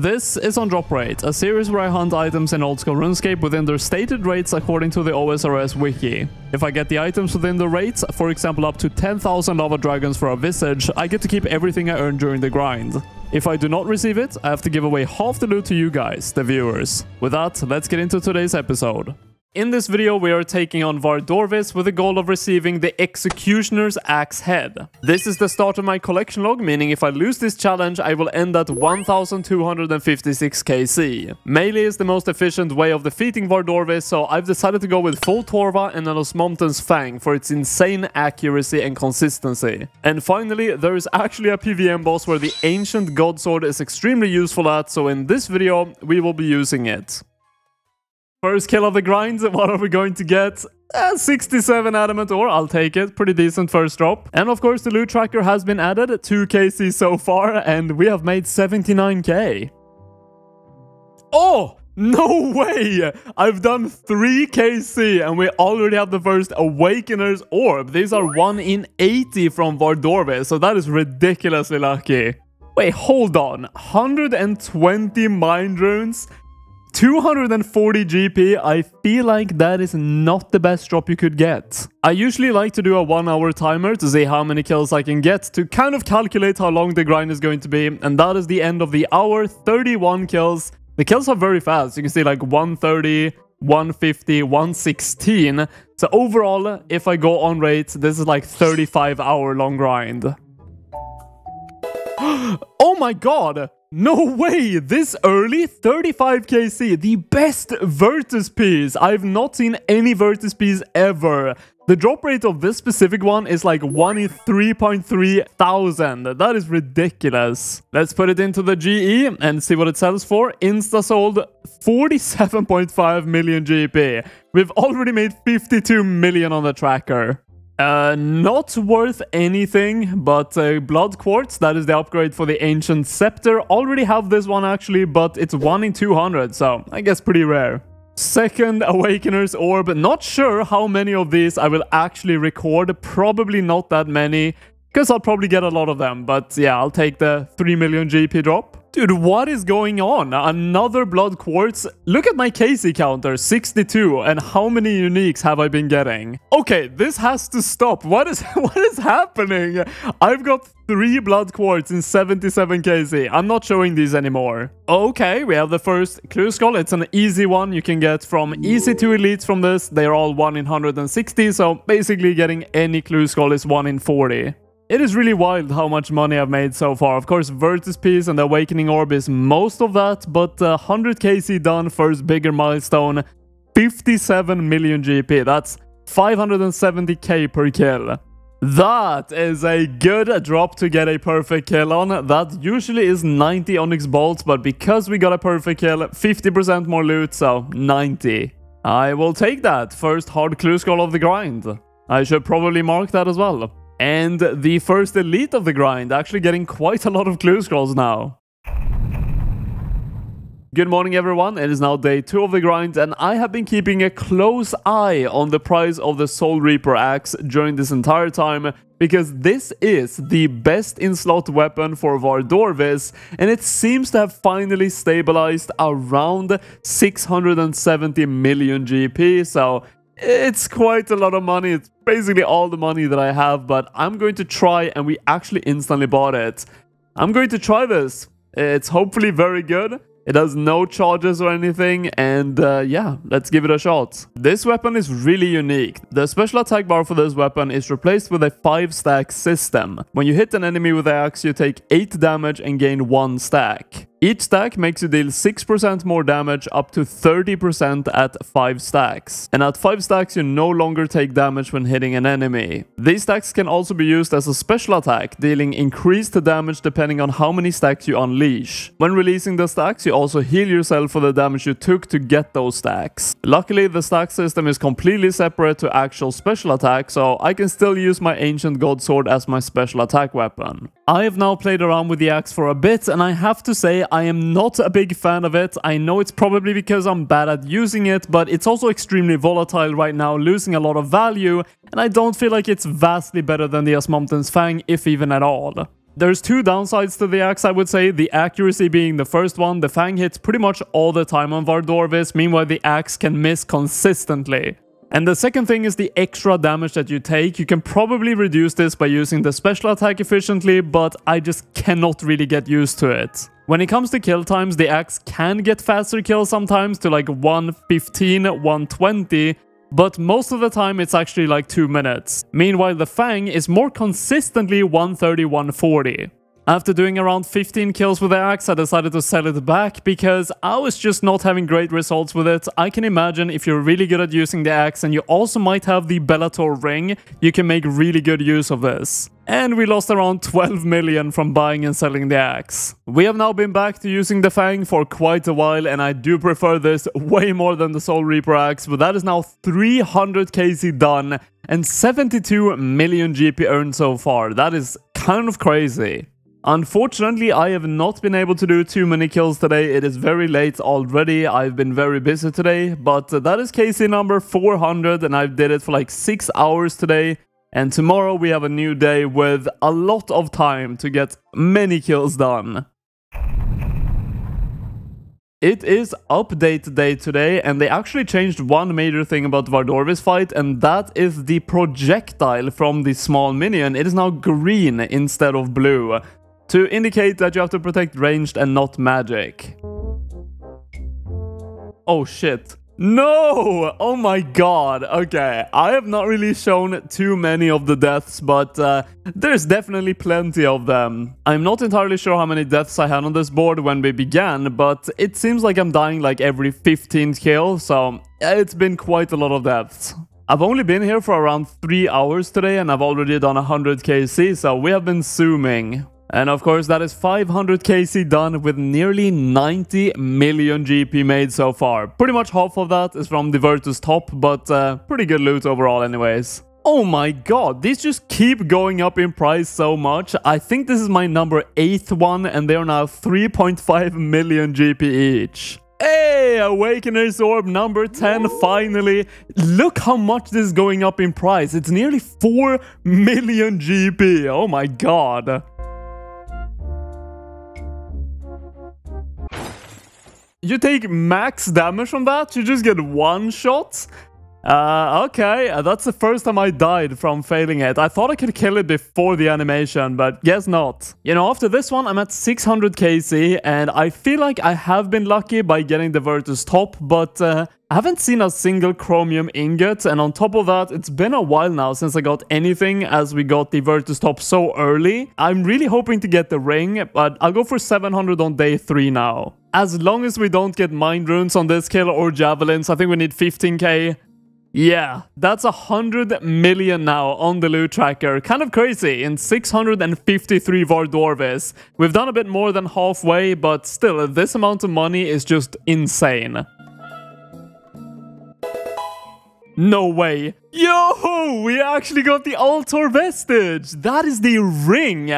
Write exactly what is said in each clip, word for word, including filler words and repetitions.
This is on Drop Rate, a series where I hunt items in Old School RuneScape within their stated rates according to the O S R S wiki. If I get the items within the rates, for example up to ten thousand lava dragons for a visage, I get to keep everything I earned during the grind. If I do not receive it, I have to give away half the loot to you guys, the viewers. With that, let's get into today's episode. In this video, we are taking on Vardorvis with the goal of receiving the Executioner's Axe Head. This is the start of my collection log, meaning if I lose this challenge, I will end at one thousand two hundred fifty-six K C. Melee is the most efficient way of defeating Vardorvis, so I've decided to go with full Torva and an Osmumten's Fang for its insane accuracy and consistency. And finally, there is actually a P V M boss where the Ancient God Sword is extremely useful at, so in this video, we will be using it. First kill of the grind, what are we going to get? Uh, sixty-seven adamant ore, I'll take it. Pretty decent first drop. And of course the loot tracker has been added, two K C so far, and we have made seventy-nine K. Oh! No way! I've done three K C and we already have the first Awakeners Orb. These are one in eighty from Vardorvis, so that is ridiculously lucky. Wait, hold on. one hundred twenty mind runes? two hundred forty G P, I feel like that is not the best drop you could get. I usually like to do a one hour timer to see how many kills I can get to kind of calculate how long the grind is going to be, and that is the end of the hour, thirty-one kills. The kills are very fast, you can see like one thirty, one fifty, one sixteen, so overall, if I go on rate, this is like thirty-five hour long grind. Oh my god! No way! This early? thirty-five K C, the best Virtus piece! I've not seen any Virtus piece ever. The drop rate of this specific one is like one in three point three thousand. That is ridiculous. Let's put it into the G E and see what it sells for. Insta sold forty-seven point five million G P. We've already made fifty-two million on the tracker. Uh, not worth anything, but uh, Blood Quartz, that is the upgrade for the Ancient Scepter. Already have this one actually, but it's one in two hundred, so I guess pretty rare. Second Awakener's Orb, not sure how many of these I will actually record, probably not that many, because I'll probably get a lot of them, but yeah, I'll take the three million G P drop. Dude, what is going on? Another Blood Quartz? Look at my K C counter, sixty-two, and how many uniques have I been getting? Okay, this has to stop. What is what is happening? I've got three Blood Quartz in seventy-seven K C. I'm not showing these anymore. Okay, we have the first Clue Scroll. It's an easy one you can get from easy to elites from this. They're all one in one hundred sixty, so basically getting any Clue Scroll is one in forty. It is really wild how much money I've made so far. Of course, Virtus Piece and the Awakening Orb is most of that, but uh, one hundred K C done, first bigger milestone, fifty-seven million G P. That's five hundred seventy K per kill. That is a good drop to get a perfect kill on. That usually is ninety Onyx Bolts, but because we got a perfect kill, fifty percent more loot, so ninety. I will take that. First hard Clue Scroll of the grind. I should probably mark that as well. And the first elite of the grind, actually getting quite a lot of Clue Scrolls now. Good morning everyone, it is now day two of the grind and I have been keeping a close eye on the price of the Soul Reaper Axe during this entire time, because this is the best in-slot weapon for Vardorvis, and it seems to have finally stabilized around six hundred seventy million G P, so it's quite a lot of money. It's basically all the money that I have, but I'm going to try, and we actually instantly bought it. I'm going to try this. It's hopefully very good. It has no charges or anything, and uh, yeah, let's give it a shot. This weapon is really unique. The special attack bar for this weapon is replaced with a five stack system. When you hit an enemy with the axe, you take eight damage and gain one stack. Each stack makes you deal six percent more damage, up to thirty percent at five stacks. And at five stacks you no longer take damage when hitting an enemy. These stacks can also be used as a special attack, dealing increased damage depending on how many stacks you unleash. When releasing the stacks, you also heal yourself for the damage you took to get those stacks. Luckily, the stack system is completely separate to actual special attack, so I can still use my Ancient God Sword as my special attack weapon. I have now played around with the axe for a bit, and I have to say, I am not a big fan of it. I know it's probably because I'm bad at using it, but it's also extremely volatile right now, losing a lot of value, and I don't feel like it's vastly better than the Osmumten's Fang, if even at all. There's two downsides to the axe, I would say. The accuracy being the first one. The Fang hits pretty much all the time on Vardorvis, meanwhile the axe can miss consistently. And the second thing is the extra damage that you take. You can probably reduce this by using the special attack efficiently, but I just cannot really get used to it. When it comes to kill times, the axe can get faster kills sometimes to like one fifteen, one twenty, but most of the time it's actually like two minutes. Meanwhile, the Fang is more consistently one thirty, one forty. After doing around fifteen kills with the axe, I decided to sell it back because I was just not having great results with it. I can imagine if you're really good at using the axe and you also might have the Bellator ring, you can make really good use of this. And we lost around twelve million from buying and selling the axe. We have now been back to using the Fang for quite a while, and I do prefer this way more than the Soul Reaper axe, but that is now three hundred K C done and seventy-two million G P earned so far. That is kind of crazy. Unfortunately, I have not been able to do too many kills today. It is very late already. I've been very busy today, but that is K C number four hundred, and I did it for like six hours today. And tomorrow we have a new day with a lot of time to get many kills done. It is update day today, and they actually changed one major thing about Vardorvis fight, and that is the projectile from the small minion. It is now green instead of blue, to indicate that you have to protect ranged and not magic. Oh shit. No! Oh my god. Okay, I have not really shown too many of the deaths, but uh, there's definitely plenty of them. I'm not entirely sure how many deaths I had on this board when we began, but it seems like I'm dying like every fifteenth kill, so it's been quite a lot of deaths. I've only been here for around three hours today, and I've already done one hundred K C, so we have been zooming. And of course, that is five hundred K C done with nearly ninety million G P made so far. Pretty much half of that is from the Virtus top, but uh, pretty good loot overall anyways. Oh my god, these just keep going up in price so much. I think this is my number eighth one, and they are now three point five million G P each. Hey, Awakeners Orb number ten, finally. Look how much this is going up in price. It's nearly four million G P. Oh my god. You take max damage from that? You just get one shot? Uh, okay, that's the first time I died from failing it. I thought I could kill it before the animation, but guess not. You know, after this one, I'm at six hundred K C, and I feel like I have been lucky by getting the Virtus top, but uh, I haven't seen a single Chromium ingot, and on top of that, it's been a while now since I got anything, as we got the Virtus top so early. I'm really hoping to get the ring, but I'll go for seven hundred on day three now. As long as we don't get Mind Runes on this kill or Javelins, I think we need fifteen K. Yeah, that's one hundred million now on the loot tracker. Kind of crazy, in six hundred fifty-three Vardorvis. We've done a bit more than halfway, but still, this amount of money is just insane. No way. Yo, we actually got the Ultor Vestige! That is the ring!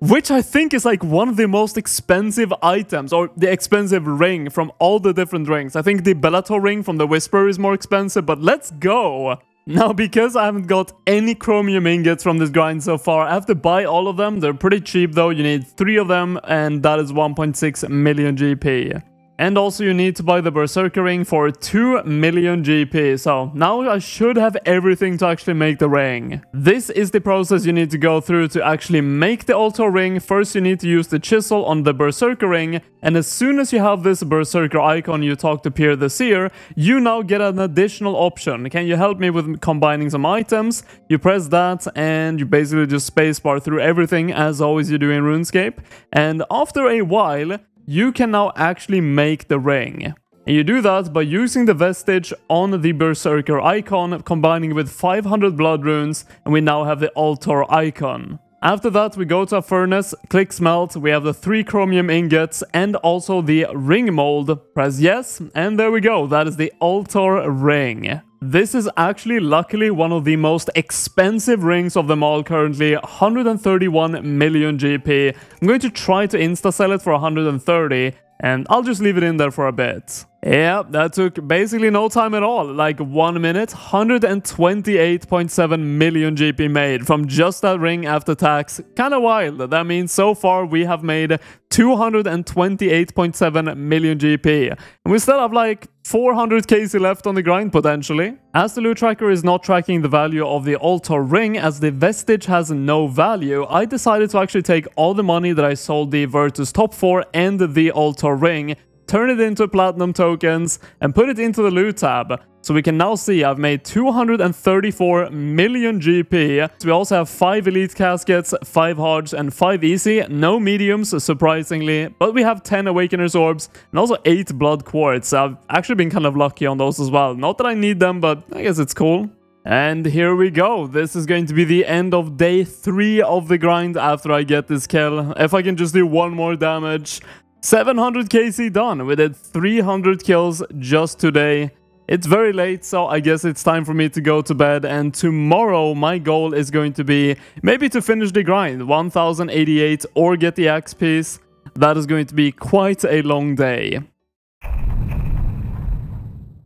Which I think is like one of the most expensive items, or the expensive ring from all the different rings. I think the Bellator ring from the Whisperer is more expensive, but let's go! Now, because I haven't got any Chromium ingots from this grind so far, I have to buy all of them. They're pretty cheap though, you need three of them, and that is one point six million G P. And also you need to buy the Berserker ring for two million G P, so now I should have everything to actually make the ring. This is the process you need to go through to actually make the Ultor ring. First you need to use the chisel on the Berserker ring, and as soon as you have this Berserker icon you talk to Pierre the Seer, you now get an additional option. Can you help me with combining some items? You press that and you basically just spacebar through everything as always you do in RuneScape, and after a while you can now actually make the ring. And you do that by using the vestige on the Berserker icon, combining with five hundred blood runes, and we now have the Ultor icon. After that, we go to a furnace, click smelt, we have the three Chromium ingots, and also the ring mold. Press yes, and there we go, that is the Ultor ring. This is actually, luckily, one of the most expensive rings of them all currently, one hundred thirty-one million G P. I'm going to try to insta-sell it for one hundred thirty, and I'll just leave it in there for a bit. Yep, that took basically no time at all, like one minute, one hundred twenty-eight point seven million G P made from just that ring after tax. Kinda wild. That means so far we have made two hundred twenty-eight point seven million G P, and we still have like four hundred K C left on the grind potentially. As the loot tracker is not tracking the value of the Ultor Ring, as the vestige has no value, I decided to actually take all the money that I sold the Virtus top for and the Ultor Ring, turn it into platinum tokens, and put it into the loot tab. So we can now see I've made two hundred thirty-four million G P. So we also have five elite caskets, five hards, and five easy. No mediums, surprisingly. But we have ten Awakeners Orbs and also eight Blood Quartz. So I've actually been kind of lucky on those as well. Not that I need them, but I guess it's cool. And here we go. This is going to be the end of day three of the grind after I get this kill. If I can just do one more damage. seven hundred K C done. We did three hundred kills just today. It's very late, so I guess it's time for me to go to bed, and tomorrow my goal is going to be maybe to finish the grind, one thousand eighty-eight, or get the axe piece. That is going to be quite a long day.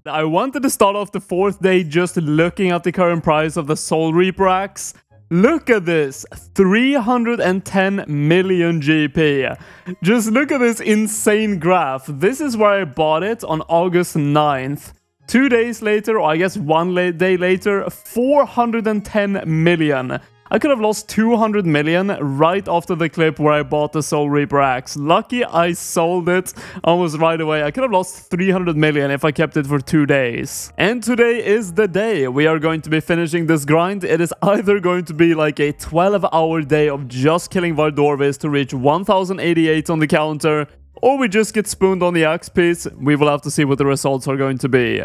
I wanted to start off the fourth day just looking at the current price of the Soul Reaper Axe. Look at this, three hundred ten million G P. Just look at this insane graph. This is where I bought it on August ninth. Two days later, or I guess one day later, four hundred ten million. I could have lost two hundred million right after the clip where I bought the Soul Reaper Axe. Lucky I sold it almost right away. I could have lost three hundred million if I kept it for two days. And today is the day we are going to be finishing this grind. It is either going to be like a twelve hour day of just killing Vardorvis to reach one thousand eighty-eight on the counter, or we just get spooned on the axe piece. We will have to see what the results are going to be.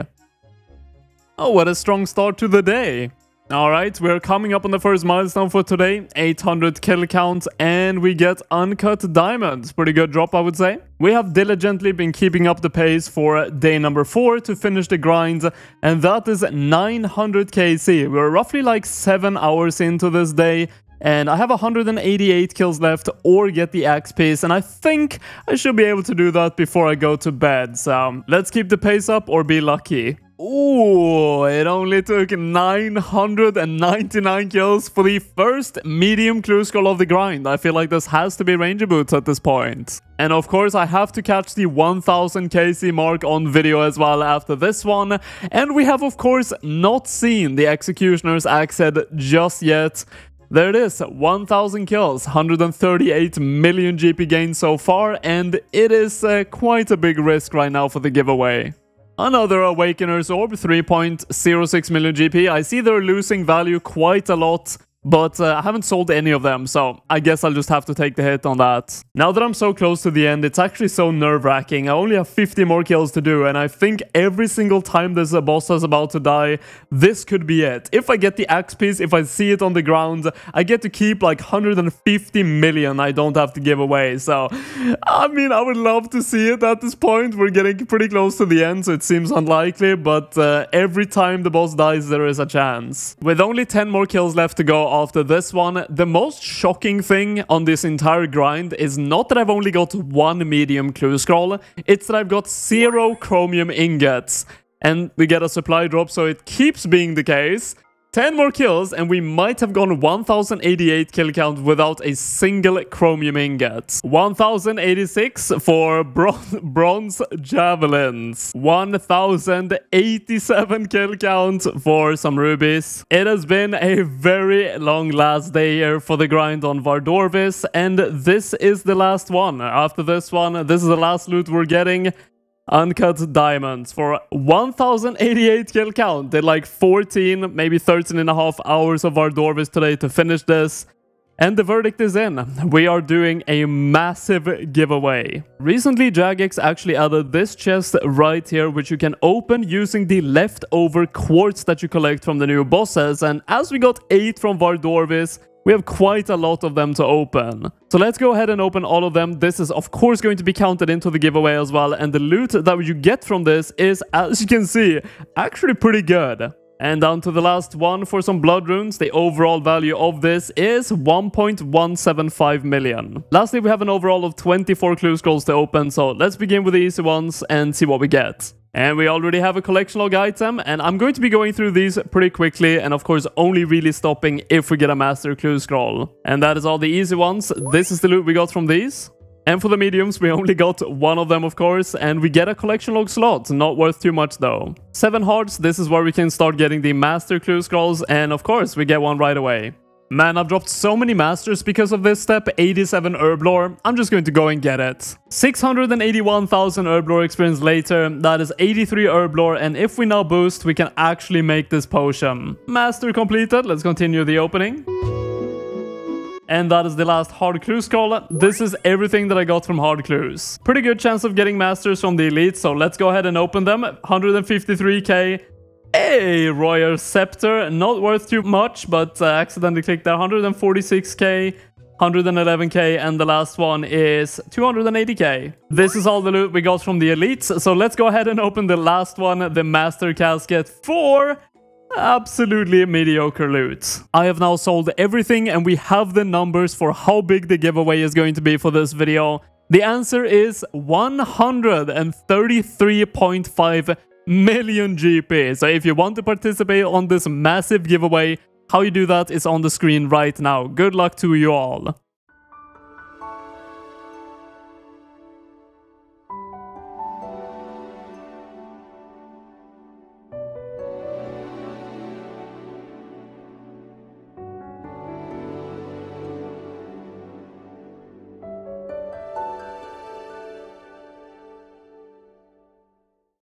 Oh, what a strong start to the day. Alright, we're coming up on the first milestone for today, eight hundred kill count, and we get uncut diamonds. Pretty good drop, I would say. We have diligently been keeping up the pace for day number four to finish the grind, and that is nine hundred K C. We're roughly like seven hours into this day, and I have one hundred eighty-eight kills left or get the axe piece, and I think I should be able to do that before I go to bed, so let's keep the pace up or be lucky. Ooh, it only took nine hundred ninety-nine kills for the first medium clue scroll of the grind. I feel like this has to be Ranger Boots at this point. And of course, I have to catch the one thousand K C mark on video as well after this one. And we have, of course, not seen the Executioner's Axe Head just yet. There it is, one thousand kills, one hundred thirty-eight million G P gain so far, and it is uh, quite a big risk right now for the giveaway. Another Awakener's Orb, three point zero six million G P. I see they're losing value quite a lot, but uh, I haven't sold any of them, so I guess I'll just have to take the hit on that. Now that I'm so close to the end, it's actually so nerve-wracking. I only have fifty more kills to do, and I think every single time there's a boss that's about to die, this could be it. If I get the axe piece, if I see it on the ground, I get to keep like one hundred fifty million I don't have to give away, so... I mean, I would love to see it at this point. We're getting pretty close to the end, so it seems unlikely, but uh, every time the boss dies, there is a chance. With only ten more kills left to go after this one, the most shocking thing on this entire grind is not that I've only got one medium clue scroll, it's that I've got zero chromium ingots. And we get a supply drop, so it keeps being the case. ten more kills, and we might have gone one thousand eighty-eight kill count without a single chromium ingot. one thousand eighty-six for bron bronze javelins. one thousand eighty-seven kill count for some rubies. It has been a very long last day here for the grind on Vardorvis, and this is the last one. After this one, this is the last loot we're getting. Uncut diamonds for one thousand eighty-eight kill count. Did like fourteen, maybe thirteen and a half hours of Vardorvis today to finish this. And the verdict is in. We are doing a massive giveaway. Recently, Jagex actually added this chest right here, which you can open using the leftover quartz that you collect from the new bosses. And as we got eight from Vardorvis, we have quite a lot of them to open. So let's go ahead and open all of them. This is of course going to be counted into the giveaway as well. And the loot that you get from this is, as you can see, actually pretty good. And down to the last one for some blood runes. The overall value of this is one point one seven five million. Lastly, we have an overall of twenty-four clue scrolls to open. So let's begin with the easy ones and see what we get. And we already have a collection log item, and I'm going to be going through these pretty quickly, and of course only really stopping if we get a master clue scroll. And that is all the easy ones. This is the loot we got from these. And for the mediums, we only got one of them, of course, and we get a collection log slot, not worth too much though. Seven hearts, this is where we can start getting the master clue scrolls, and of course we get one right away. Man, I've dropped so many masters because of this step. Eighty-seven herb lore. I'm just going to go and get it. six hundred eighty-one thousand herb lore experience later. That is eighty-three herb lore, and if we now boost, we can actually make this potion. Master completed. Let's continue the opening. And that is the last hard clue scroll. This is everything that I got from hard clues. Pretty good chance of getting masters from the elite, so let's go ahead and open them. one hundred fifty-three K. Hey, Royal Scepter, not worth too much, but uh, accidentally clicked there. one hundred forty-six K, one hundred eleven K, and the last one is two hundred eighty K. This is all the loot we got from the elites, so let's go ahead and open the last one, the Master Casket, for absolutely mediocre loot. I have now sold everything, and we have the numbers for how big the giveaway is going to be for this video. The answer is one hundred thirty-three point five million G P. So if you want to participate on this massive giveaway, how you do that is on the screen right now. Good luck to you all.